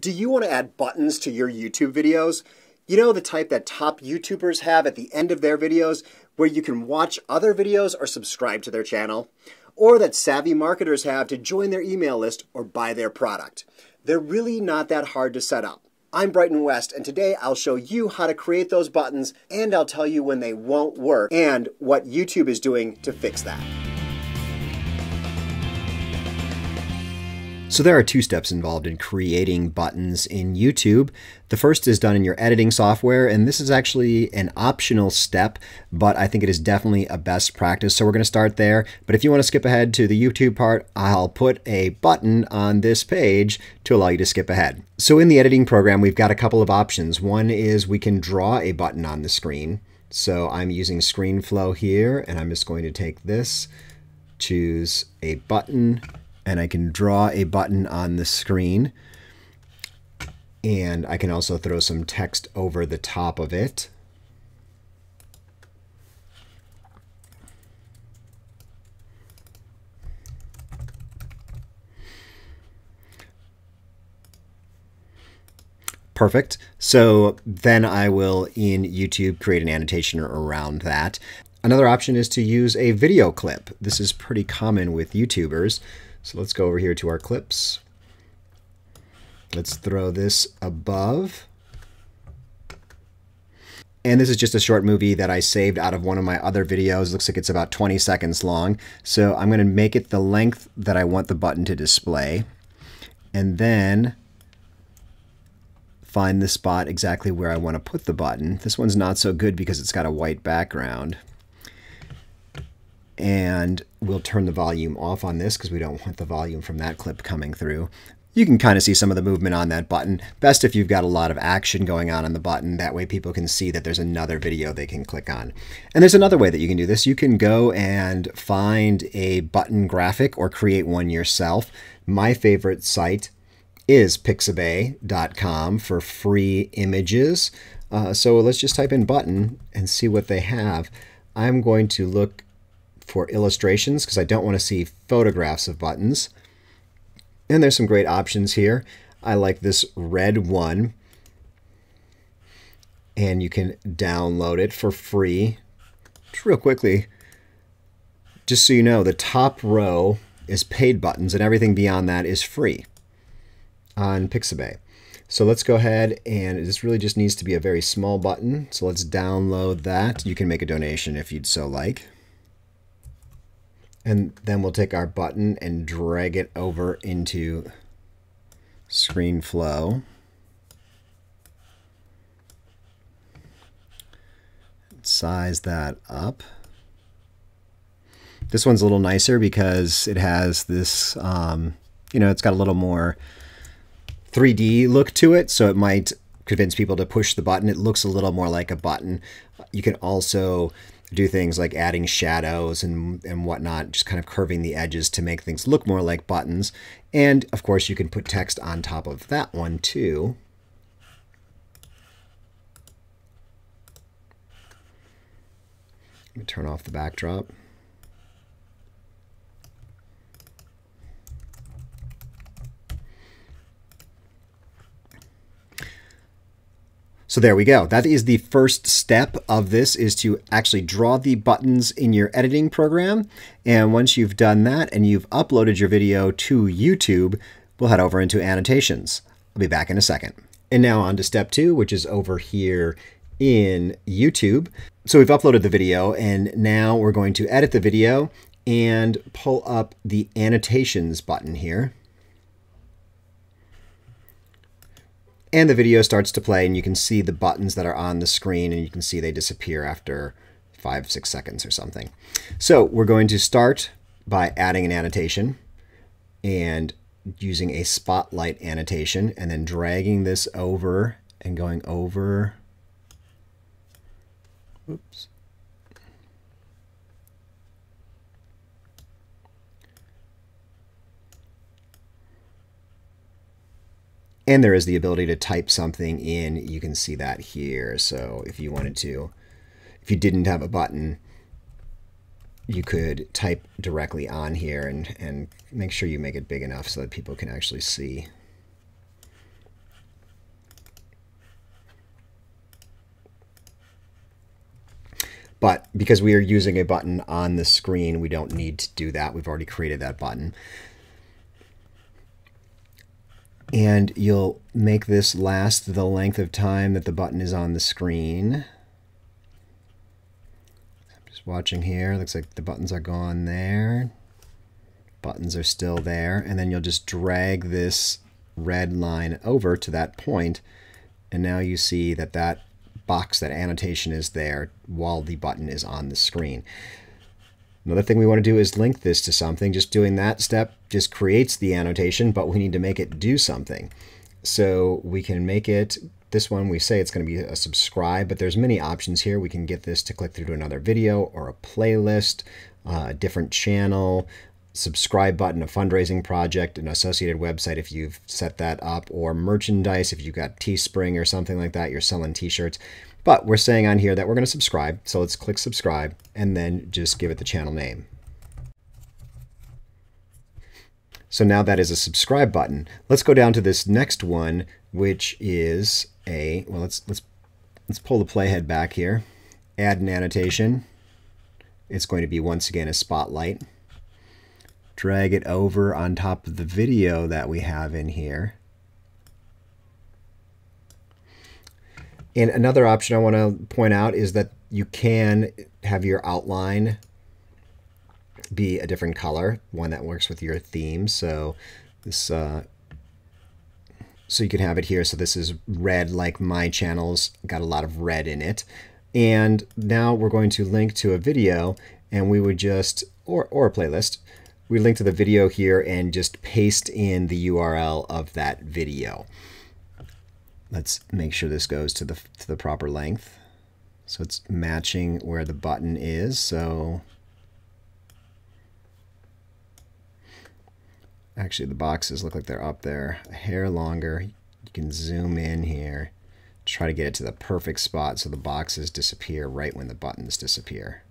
Do you want to add buttons to your YouTube videos? You know, the type that top YouTubers have at the end of their videos where you can watch other videos or subscribe to their channel? Or that savvy marketers have to join their email list or buy their product? They're really not that hard to set up. I'm Brighton West, and today I'll show you how to create those buttons, and I'll tell you when they won't work and what YouTube is doing to fix that. So there are two steps involved in creating buttons in YouTube. The first is done in your editing software, and this is actually an optional step, but I think it is definitely a best practice. So we're going to start there. But if you want to skip ahead to the YouTube part, I'll put a button on this page to allow you to skip ahead. So in the editing program, we've got a couple of options. One is we can draw a button on the screen. So I'm using ScreenFlow here, and I'm just going to take this, choose a button, and I can draw a button on the screen. And I can also throw some text over the top of it. Perfect. So then I will, in YouTube, create an annotation around that. Another option is to use a video clip. This is pretty common with YouTubers. So let's go over here to our clips. Let's throw this above. And this is just a short movie that I saved out of one of my other videos. Looks like it's about 20 seconds long. So I'm going to make it the length that I want the button to display. And then find the spot exactly where I want to put the button. This one's not so good because it's got a white background. And we'll turn the volume off on this because we don't want the volume from that clip coming through. You can kind of see some of the movement on that button. Best if you've got a lot of action going on the button. That way people can see that there's another video they can click on. And there's another way that you can do this. You can go and find a button graphic or create one yourself. My favorite site is Pixabay.com for free images. So let's just type in button and see what they have. I'm going to look for illustrations because I don't want to see photographs of buttons. And there's some great options here. I like this red one, and you can download it for free. Just real quickly, just so you know, the top row is paid buttons and everything beyond that is free on Pixabay. So let's go ahead, and this really just needs to be a very small button. So let's download that. You can make a donation if you'd so like. And then we'll take our button and drag it over into ScreenFlow. Size that up. This one's a little nicer because it has this, you know, it's got a little more 3D look to it, so it might convince people to push the button. It looks a little more like a button. You can also do things like adding shadows and whatnot, just kind of curving the edges to make things look more like buttons. And of course, you can put text on top of that one too. Let me turn off the backdrop. So there we go. That is the first step of this, is to actually draw the buttons in your editing program. And once you've done that and you've uploaded your video to YouTube, we'll head over into annotations. I'll be back in a second. And now on to step two, which is over here in YouTube. So we've uploaded the video, and now we're going to edit the video and pull up the annotations button here. And the video starts to play, and you can see the buttons that are on the screen, and you can see they disappear after 5-6 seconds or something. So we're going to start by adding an annotation and using a spotlight annotation, and then dragging this over and going over. Oops. And there is the ability to type something in. You can see that here. So if you wanted to, if you didn't have a button, you could type directly on here and make sure you make it big enough so that people can actually see. But because we are using a button on the screen, we don't need to do that. We've already created that button. And you'll make this last the length of time that the button is on the screen. I'm just watching here. Looks like the buttons are gone there. Buttons are still there. And then you'll just drag this red line over to that point. And now you see that that box, that annotation is there while the button is on the screen. Another thing we want to do is link this to something. Just doing that step just creates the annotation, but we need to make it do something. So we can make it, this one we say it's going to be a subscribe, but there's many options here. We can get this to click through to another video or a playlist, a different channel, subscribe button, a fundraising project, an associated website if you've set that up, or merchandise if you've got Teespring or something like that, you're selling t-shirts. But we're saying on here that we're going to subscribe, so let's click subscribe and then just give it the channel name. So now that is a subscribe button. Let's go down to this next one, which is a, well, let's pull the playhead back here. Add an annotation. It's going to be once again a spotlight. Drag it over on top of the video that we have in here. And another option I want to point out is that you can have your outline be a different color, one that works with your theme. So this, so you can have it here. So this is red, like my channel's got a lot of red in it. And now we're going to link to a video, and we would just, or a playlist. We link to the video here and just paste in the URL of that video. Let's make sure this goes to the proper length. So it's matching where the button is. So actually the boxes look like they're up there a hair longer. You can zoom in here, try to get it to the perfect spot so the boxes disappear right when the buttons disappear.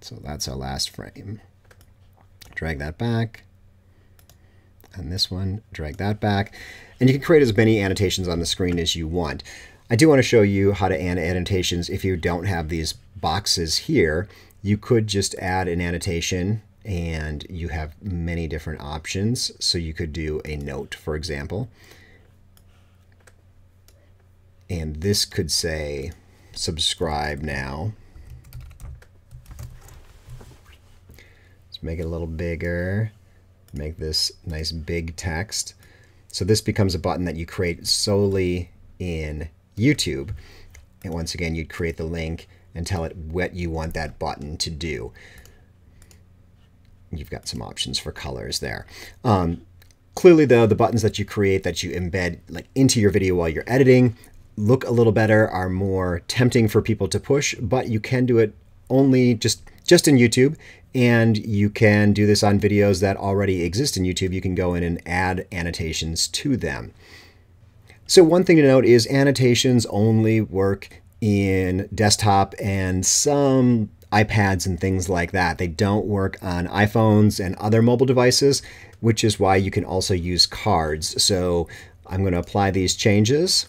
So that's our last frame. Drag that back, and this one, drag that back. And you can create as many annotations on the screen as you want. I do want to show you how to add annotations if you don't have these boxes here. You could just add an annotation, and you have many different options. So you could do a note, for example. And this could say, subscribe now. Make it a little bigger, make this nice big text. So this becomes a button that you create solely in YouTube. And once again, you'd create the link and tell it what you want that button to do. You've got some options for colors there. Clearly though, the buttons that you create that you embed like into your video while you're editing look a little better, are more tempting for people to push, but you can do it only just in YouTube. And you can do this on videos that already exist in YouTube. You can go in and add annotations to them. So one thing to note is annotations only work in desktop and some iPads and things like that. They don't work on iPhones and other mobile devices, which is why you can also use cards. So I'm going to apply these changes.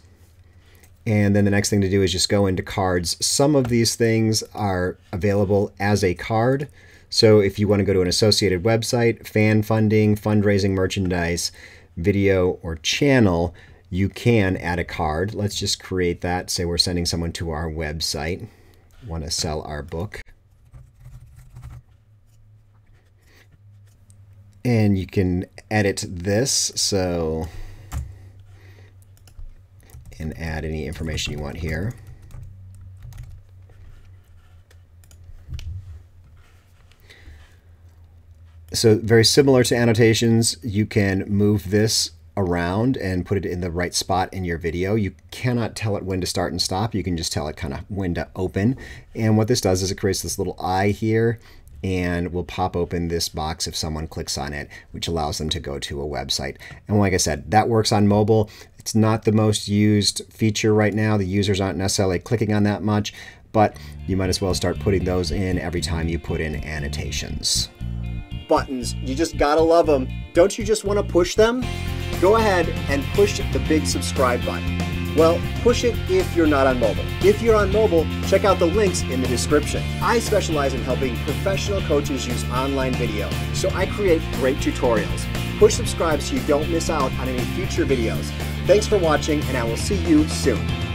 And then the next thing to do is just go into cards. Some of these things are available as a card. So if you want to go to an associated website, fan funding, fundraising, merchandise, video, or channel, you can add a card. Let's just create that. Say we're sending someone to our website. Want to sell our book. And you can edit this, so, and add any information you want here. So very similar to annotations, you can move this around and put it in the right spot in your video. You cannot tell it when to start and stop. You can just tell it kind of when to open. And what this does is it creates this little eye here and will pop open this box if someone clicks on it, which allows them to go to a website. And like I said, that works on mobile. It's not the most used feature right now. The users aren't necessarily clicking on that much, but you might as well start putting those in every time you put in annotations. Buttons. You just gotta love them. Don't you just want to push them? go ahead and push the big subscribe button. Well, push it if you're not on mobile. If you're on mobile, check out the links in the description. I specialize in helping professional coaches use online video, so I create great tutorials. Push subscribe so you don't miss out on any future videos. Thanks for watching, and I will see you soon.